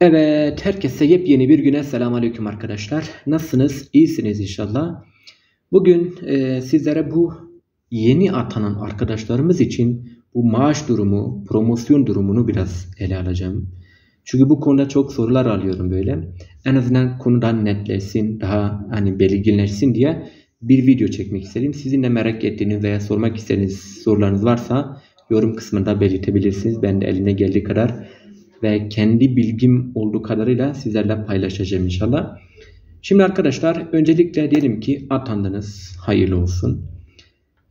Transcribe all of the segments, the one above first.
Evet, herkese yepyeni bir güne selamünaleyküm arkadaşlar. Nasılsınız? İyisiniz inşallah. Bugün sizlere bu yeni atanan arkadaşlarımız için bu maaş durumu, promosyon durumunu biraz ele alacağım. Çünkü bu konuda çok sorular alıyorum böyle. En azından konudan netleşsin, daha hani belirginleşsin diye bir video çekmek istedim. Sizin de merak ettiğiniz veya sormak istediğiniz sorularınız varsa yorum kısmında belirtebilirsiniz. Ben de eline geldiği kadar ve kendi bilgim olduğu kadarıyla sizlerle paylaşacağım inşallah. Şimdi arkadaşlar öncelikle diyelim ki atandınız, hayırlı olsun.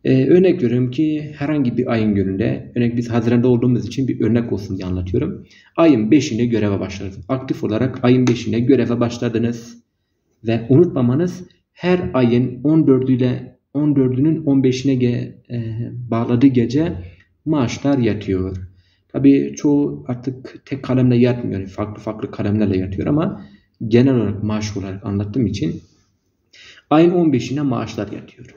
Örnek veriyorum ki herhangi bir ayın gününde, örnek biz Haziran'da olduğumuz için bir örnek olsun diye anlatıyorum. Ayın 5'inde göreve başladınız. Aktif olarak ayın 5'inde göreve başladınız. Ve unutmamanız her ayın 14'ünün 15'ine bağladığı gece maaşlar yatıyor. Tabii çoğu artık tek kalemle yatmıyor. Farklı farklı kalemlerle yatıyor ama genel olarak maaş olarak anlattığım için ayın 15'ine maaşlar yatıyor.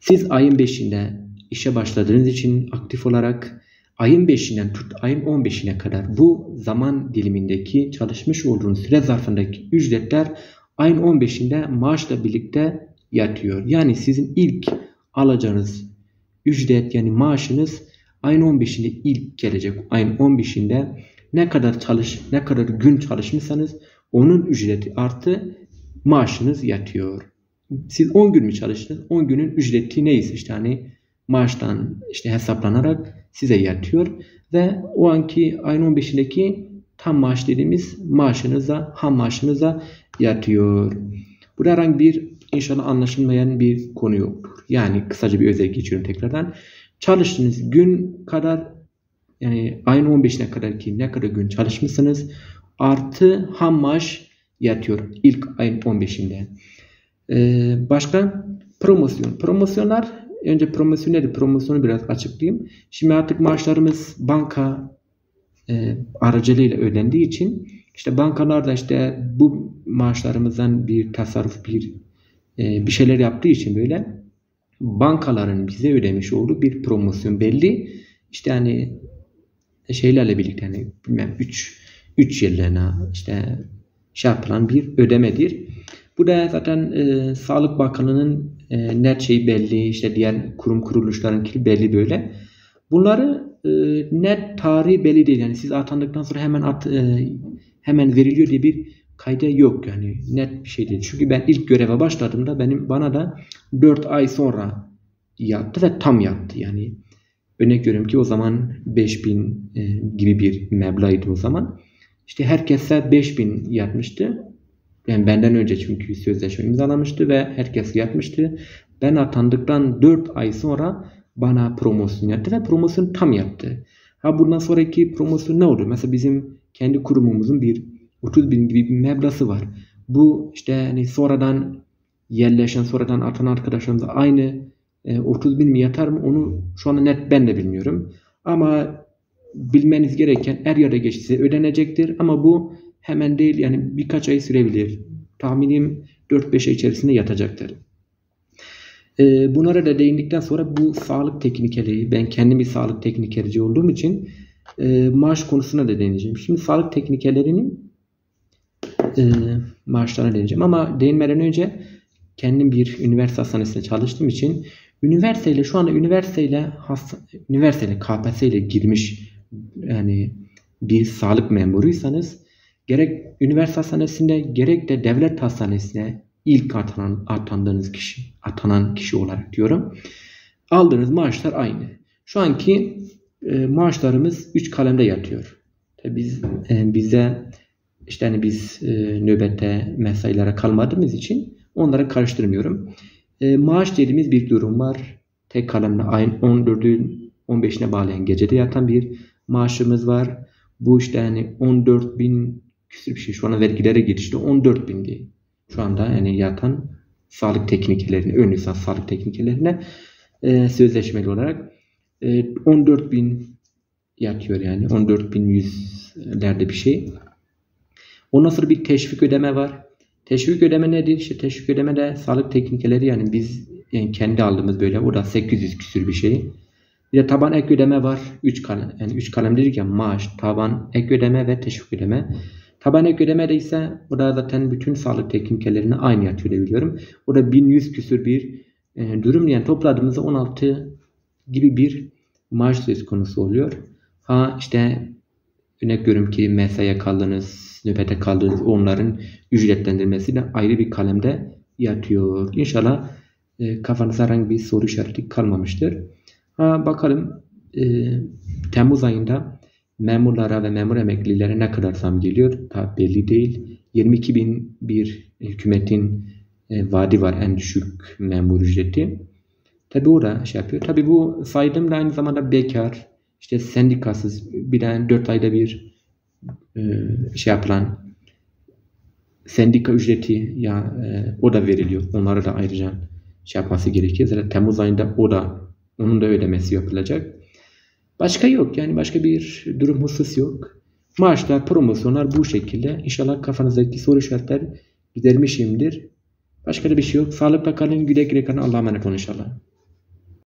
Siz ayın 5'inde işe başladığınız için aktif olarak ayın 5'inden tut ayın 15'ine kadar bu zaman dilimindeki çalışmış olduğunuz süre zarfındaki ücretler ayın 15'inde maaşla birlikte yatıyor. Yani sizin ilk alacağınız ücret yani maaşınız ayın 15'inde ilk gelecek. Ayın 15'inde ne kadar gün çalışmışsanız onun ücreti artı maaşınız yatıyor. Siz 10 gün mü çalıştınız? 10 günün ücreti neyse işte hani maaştan işte hesaplanarak size yatıyor ve o anki ayın 15'indeki tam maaş dediğimiz maaşınıza, ham maaşınıza yatıyor. Burada herhangi bir inşallah anlaşılmayan bir konu yoktur. Yani kısaca bir özet geçiyorum tekrardan. Çalıştığınız gün kadar yani ayın 15'ine kadar ki ne kadar gün çalışmışsınız artı ham maaş yatıyor ilk ayın 15'inde. Başka promosyon. Promosyonlar önce promosyon nedir? Promosyonu biraz açıklayayım. Şimdi artık maaşlarımız banka aracılığıyla ödendiği için işte bankalarda işte bu maaşlarımızdan bir tasarruf bir şeyler yaptığı için böyle bankaların bize ödemiş olduğu bir promosyon belli. İşte hani şeylerle birlikte hani bilmem 3 yıllarına işte şey yapılan bir ödemedir. Bu da zaten Sağlık Bakanlığı'nın net şeyi belli. İşte diğer kurum kuruluşlarınki belli böyle. Bunları net tarihi belli değil. Yani siz atandıktan sonra hemen veriliyor diye bir kayda yok yani net bir şey değil. Çünkü ben ilk göreve başladığımda bana da 4 ay sonra yattı ve tam yattı. Yani örnek veriyorum ki o zaman 5000 gibi bir meblağdı o zaman. İşte herkese 5000 yatmıştı. Yani benden önce çünkü sözleşme imzalamıştı ve herkes yatmıştı. Ben atandıktan 4 ay sonra bana promosyon yattı ve promosyon tam yattı. Ha bundan sonraki promosyon ne olur? Mesela bizim kendi kurumumuzun bir 30.000 gibi bir meblası var. Bu işte hani sonradan yerleşen, sonradan atan arkadaşlarımıza aynı 30.000 mi yatar mı onu şu anda net ben de bilmiyorum. Ama bilmeniz gereken er ya da geç size ödenecektir. Ama bu hemen değil yani birkaç ay sürebilir. Tahminim 4-5 ay içerisinde yatacaktır. Bunlara da değindikten sonra bu sağlık teknikerliği, ben kendim bir sağlık teknikerci olduğum için maaş konusuna da değineceğim. Şimdi sağlık teknikerlerinin maaşlarına değineceğim ama değinmeden önce kendim bir üniversite hastanesinde çalıştığım için üniversiteyle KPSS ile girmiş yani bir sağlık memuruysanız gerek üniversite hastanesinde gerek de devlet hastanesine ilk atanan kişi olarak diyorum aldığınız maaşlar aynı. Şu anki maaşlarımız 3 kalemde yatıyor. Tabii bize İşte hani biz nöbette mesailere kalmadığımız için onları karıştırmıyorum. Maaş dediğimiz bir durum var. Tek kalemle ayın 14'ün 15'ine bağlayan gecede yatan bir maaşımız var. Bu işte hani 14.000 küsür bir şey. Şu anda vergilere girişte 14.000'di. Şu anda yani yatan sağlık teknikerlerine, ön lisans sağlık teknikerlerine sözleşmeli olarak 14.000 yatıyor yani 14.100'lerde bir şey. Ondan sonra bir teşvik ödeme var. Teşvik ödeme nedir? İşte teşvik ödeme de sağlık teknikerleri yani biz yani kendi aldığımız böyle o da 800 küsür bir şey. Bir de taban ek ödeme var. 3 kalem yani 3 kalem dedik ya maaş, taban ek ödeme ve teşvik ödeme. Taban ek ödemede ise burada zaten bütün sağlık tekniklerini aynı yatıyor diyebiliyorum. Burada 1100 küsür bir durum, yani topladığımızda 16 gibi bir marj söz konusu oluyor. Ha işte örnek görüyorum ki mesaiye kaldınız, nöbete kaldınız, onların ücretlendirmesi de ayrı bir kalemde yatıyor. İnşallah kafanıza herhangi bir soru işareti kalmamıştır. Ha, bakalım Temmuz ayında memurlara ve memur emeklilere ne kadar zam geliyor? Tabi belli değil. 22.000 bir hükümetin vaadi var, en düşük memur ücreti. Tabi o da şey yapıyor. Tabi bu saydığım da aynı zamanda bekar, işte sendikasız, bir de 4 ayda bir şey yapılan sendika ücreti ya o da veriliyor. Onlara da ayrıca şey yapması gerekiyor. Zaten Temmuz ayında onun da ödemesi yapılacak. Başka yok, yani başka bir durum husus yok. Maaşlar, promosyonlar bu şekilde. İnşallah kafanızdaki soru işaretleri gidermişimdir. Başka da bir şey yok. Sağlık Bakanlığı'nın güle güle kanı. Allah'a emanet olun inşallah.